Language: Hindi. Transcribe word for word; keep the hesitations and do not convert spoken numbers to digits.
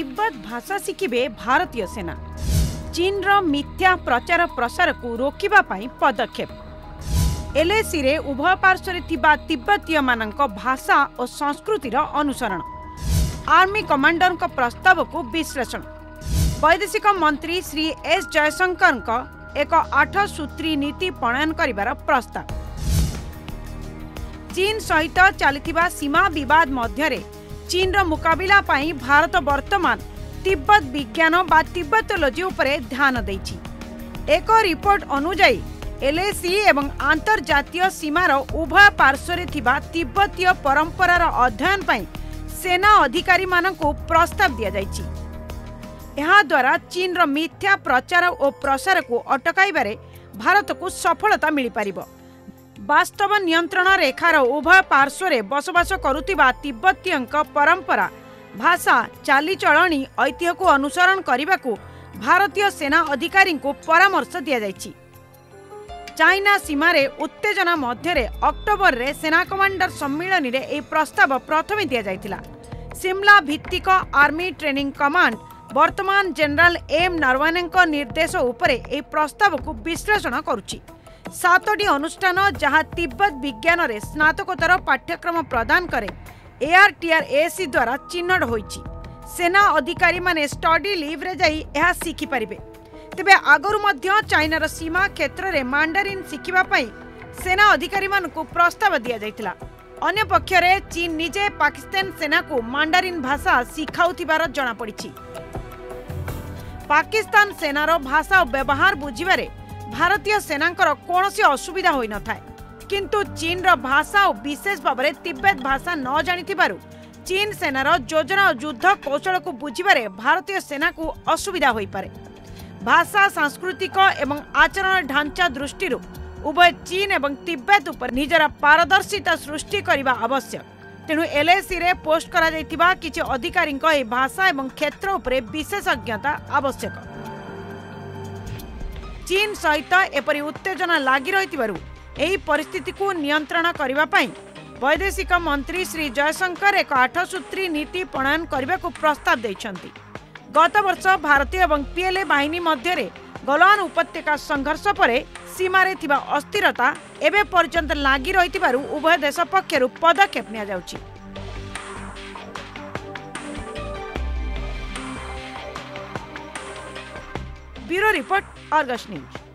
तिब्बत भाषा शिखिबे भारतीय सेना। चीन रो मिथ्या प्रचार प्रसार को रोकिबा पाई पदक्षेप। एलएसी रे उभय पार्श्वरे थिबा तिब्बतीय मानक भाषा और संस्कृतिर अनुसरण। आर्मी कमांडर का प्रस्ताव को विश्लेषण। वैदेशिक मंत्री श्री एस जयशंकर का एक आठ सूत्री नीति प्रणयन करिबार प्रस्ताव। चीन सहित चलिथिबा सीमा विवाद मध्यरे चीन रो मुकाबला पाई भारत वर्तमान तिब्बत विज्ञान बा तिब्बतोलॉजी उपरे ध्यान देछि। एक रिपोर्ट अनुजाई एलएसी एवं अंतर्जातीय सीमार उभय पार्श्वरे थिबा तिब्बतीय परंपरार अध्ययन पाई सेना अधिकारी माननकु प्रस्ताव दिया जाइछि। एहा द्वारा चीन रो मिथ्या प्रचार और प्रसार को अटकाइबारे भारत को सफलता मिलि पारिबो। वास्तव नियंत्रण रेखार उभय पार्श्वरे बसवास करुवा तिब्बतीय परंपरा भाषा चालीचलणी ऐतिह्य को अनुसरण करने को भारतीय सेना अधिकारी को परामर्श दिया जाइछि। चाइना सीमार उत्तेजना मध्य अक्टोबर रे सेना कमांडर सम्मिलन रे ए प्रस्ताव प्रथम दि जाइथिला। सिमला भित्तिक आर्मी ट्रेनिंग कमांड वर्तमान जनरल एम नरवणेंको निर्देश उपरे ए प्रस्ताव को विश्लेषण करुछि। सातोटी अनुष्ठान जहां तिब्बत विज्ञान रे स्नातकोत्तर पाठ्यक्रम प्रदान करे एआरटीआरएसी द्वारा चिन्हट होइछि। सेना अधिकारी माने स्टडी लीव रे जाई एहा सिखि परिबे। तबे आगरु मध्य चाइनार सीमा क्षेत्र रे मांडारिन सिखिबा पई सेना अधिकारी मानकु प्रस्ताव दिया जाइतिला। अन्य पक्षरे चीन निजे पाकिस्तान सेना को मांडारिन भाषा सिखाउथिबार जणा पड़िछि। पाकिस्तान सेनार भाषा व्यवहार बुझिबारे भारतीय सेनांकर कौनसी असुविधा होई न थाए, किंतु चीन रो भाषा और विशेष भाव में तिब्बत भाषा न जानिथिबारु चीन सेनार योजना और युद्ध कौशल को बुझिबारे भारतीय सेना को असुविधा होई पारे। भाषा सांस्कृतिक एवं आचरण ढांचा दृष्टि उभय चीन एवं तिब्बत उपर निजरा पारदर्शिता सृष्टि करने आवश्यक। तेणु एलएसी रे पोस्ट करा जाइथिबा किछि अधिकारी ए भाषा एवं क्षेत्र उपरे विशेषज्ञता आवश्यक। चीन सहित एपरी उत्तेजना लगी रही परिस्थिति को नियंत्रण करने वैदेशिक मंत्री श्री जयशंकर एक आठ सूत्री नीति प्रणयन करने को प्रस्ताव देइछन्ति। गत वर्ष भारतीय एवं पीएलए बाहिनी मध्य गोलान उपत्यका संघर्ष पर सीमार अस्थिरता एवं पर्यंत लगी रही उभय देश पक्षर पदक्षेप निया जाउछि। Bureau report, Argus news.